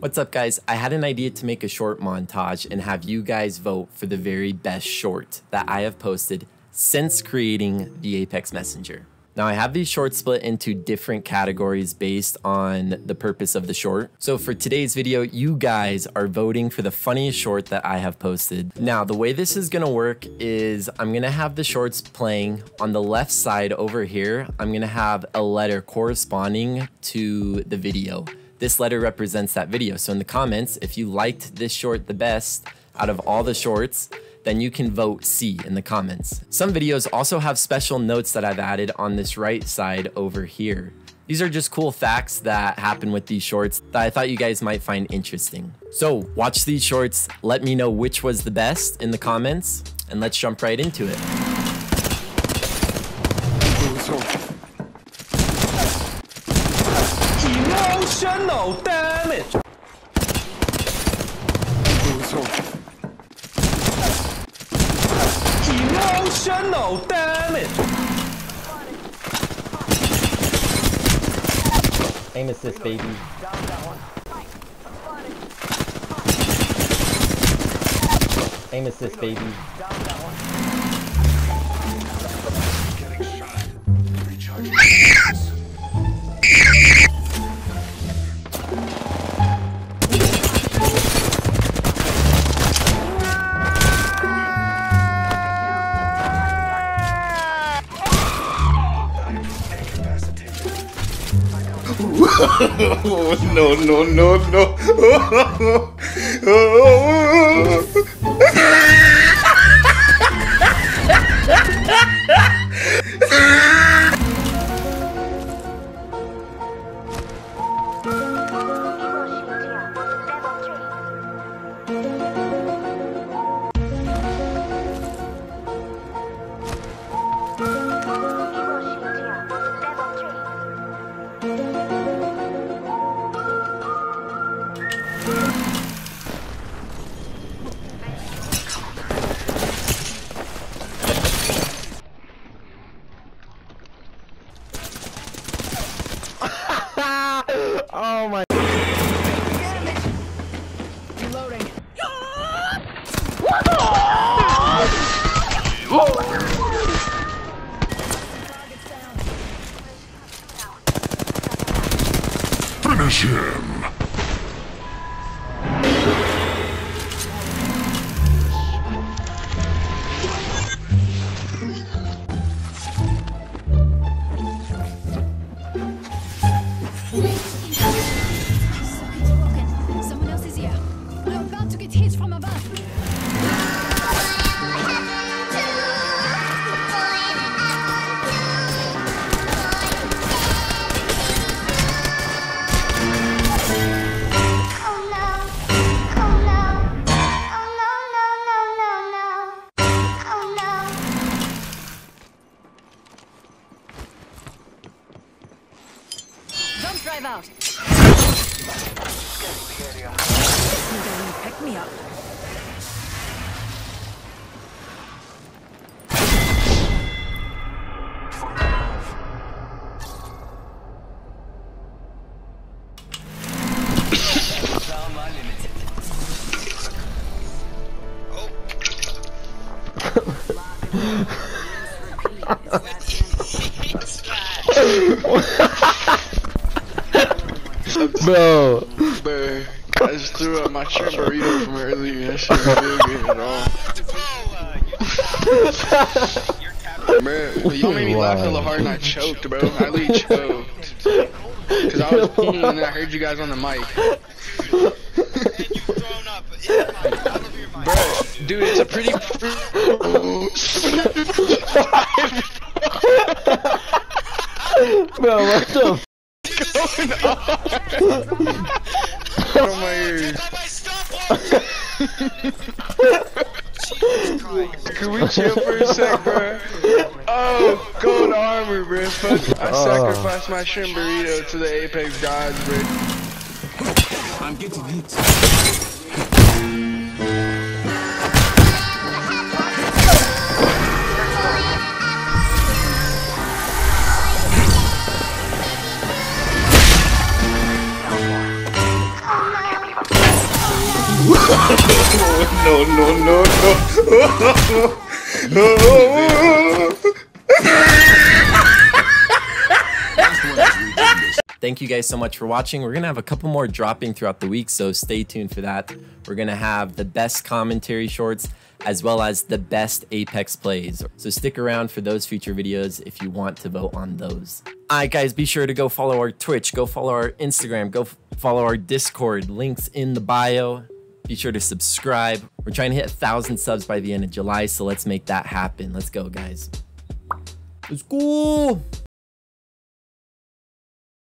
What's up, guys? I had an idea to make a short montage and have you guys vote for the very best short that I have posted since creating the Apex Messenger. Now I have these shorts split into different categories based on the purpose of the short. So for today's video, you guys are voting for the funniest short that I have posted. Now the way this is gonna work is I'm gonna have the shorts playing on the left side over here. I'm gonna have a letter corresponding to the video. This letter represents that video. So in the comments, if you liked this short the best out of all the shorts, then you can vote C in the comments. Some videos also have special notes that I've added on this right side over here. These are just cool facts that happen with these shorts that I thought you guys might find interesting. So watch these shorts, let me know which was the best in the comments, and let's jump right into it. Emotional damage! Emotional damage! Aim assist, baby. Aim assist, baby. Oh, no, no, no, no. Oh my. Reloading. Finish him. Drive out. Pick me up. Bro, I just threw out my shrimp burrito from earlier. That shit was big at all. Bro, you made me laugh hella hard and I choked, bro. I literally choked. Cause I was peeing and I heard you guys on the mic. And you thrown up in the mic, all of your mic. Bro, dude, it's a pretty. Bro, what the? Going on? Oh my ears. Can we chill for a sec, bro? Oh, gold armor, bro. I sacrificed my shrimp burrito to the Apex gods, bro. I'm getting hit. Oh my God. Thank you guys so much for watching. We're gonna have a couple more dropping throughout the week, so stay tuned for that. We're gonna have the best commentary shorts as well as the best Apex plays. So stick around for those future videos if you want to vote on those. All right, guys, be sure to go follow our Twitch, go follow our Instagram, go follow our Discord, links in the bio. Be sure to subscribe. We're trying to hit 1,000 subs by the end of July, so let's make that happen. Let's go, guys. Let's go.